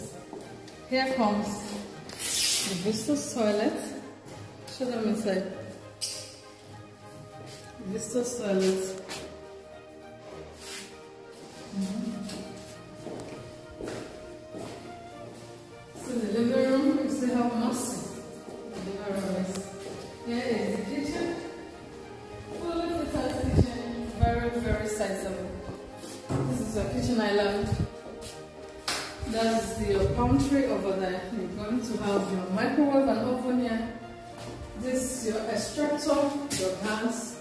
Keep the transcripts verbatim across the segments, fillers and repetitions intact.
this. Here comes the Vistos toilet. Show them inside. Vistos toilet. Mm-hmm. So the living room, you still have massive living room. Here is the kitchen. Full of the kitchen. Very, very sizable. This is our kitchen island. That's your pantry over there. You're going to have your microwave and oven here. This is your extractor, your pans.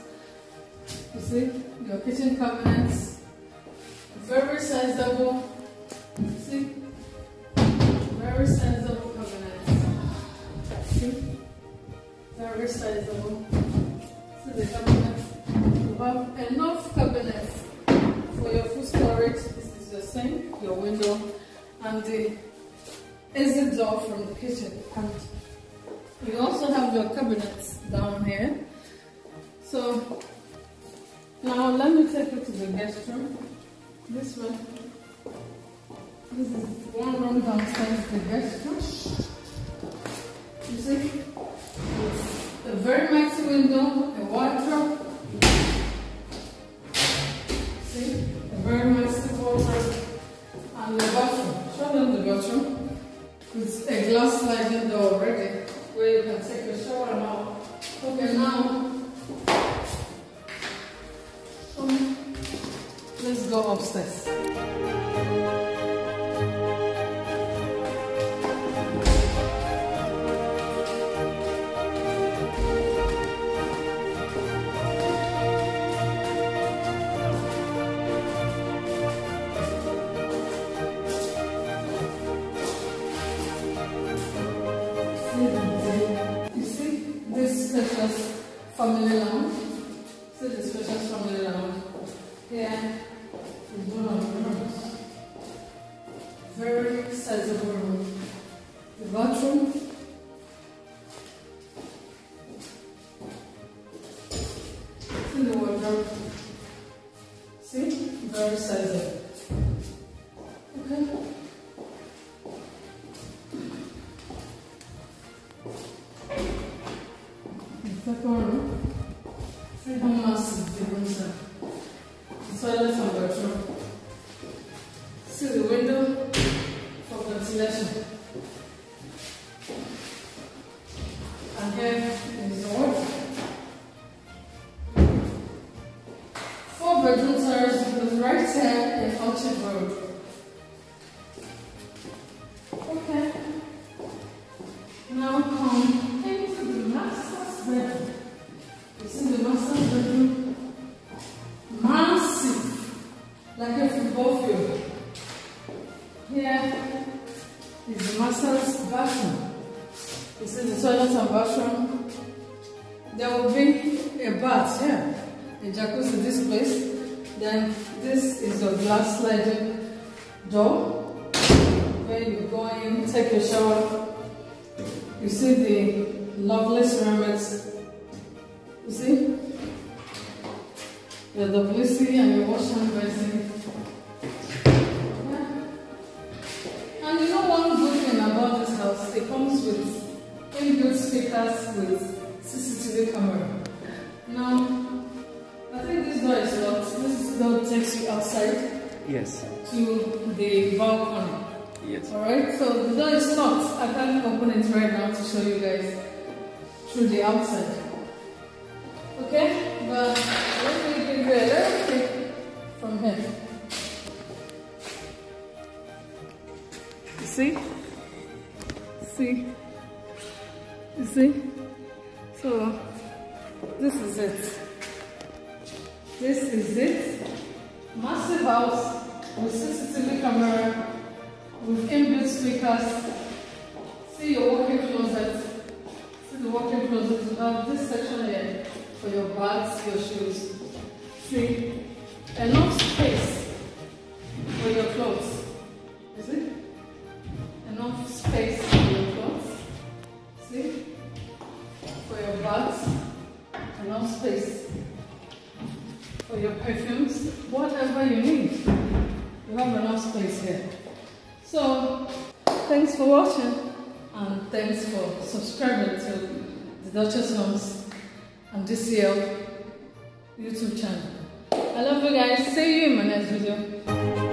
You see, your kitchen cabinets. Very sizable. You see? Very sizable cabinets. See? Very sizable. See the cabinets? You have enough cabinets for your food storage. This is your sink, your window, and the exit door from the kitchen. And you also have your cabinets down here. So now let me take you to the guest room. This one. This is one room downstairs, the guest room. You see? It's a very mighty window, a wardrobe. See? A very mighty wardrobe. And the bathroom. Show them the bathroom. It's a glass sliding door already, where you can take a shower now. Okay, now um, let's go upstairs. You see this precious family lounge? See this precious family lounge? Here is one of the rooms. Very sizable room. The bathroom. See the wardrobe? See? Very sizable. Okay. See how massive the rooms are. The toilet and bathroom. See the window for ventilation. And here is the wardrobe. Four bedrooms are right here in Orchard Road. Okay. Now come. Like a football field. Here is the master's bathroom. You see the toilet and bathroom. There will be a bath here, a jacuzzi this place. Then this is your glass sliding door where you go in, take a shower. You see the lovely ceramics. You see? Your W C and your wash and basin. And you know one good thing about this house, it comes with inbuilt speakers with C C T V camera. Now, I think this door is locked. This door takes you outside. Yes. To the balcony. Yes. Alright, so the door is locked. I can't open it right now to show you guys through the outside. Okay? But let me give you a little bit from here. You see? See? You see? So, this is it. This is it. Massive house with C C T V camera, with inbuilt speakers. See your walk-in closet. See the walk-in closet. You have this section here for your bags, your shoes. See, enough space for your clothes. Is it? Enough space for your clothes. See, for your bags, enough space for your perfumes, whatever you need. You have enough space here. So Thanks for watching, and thanks for subscribing to the Duchess Homes and D C L YouTube channel. I love you guys. See you in my next video.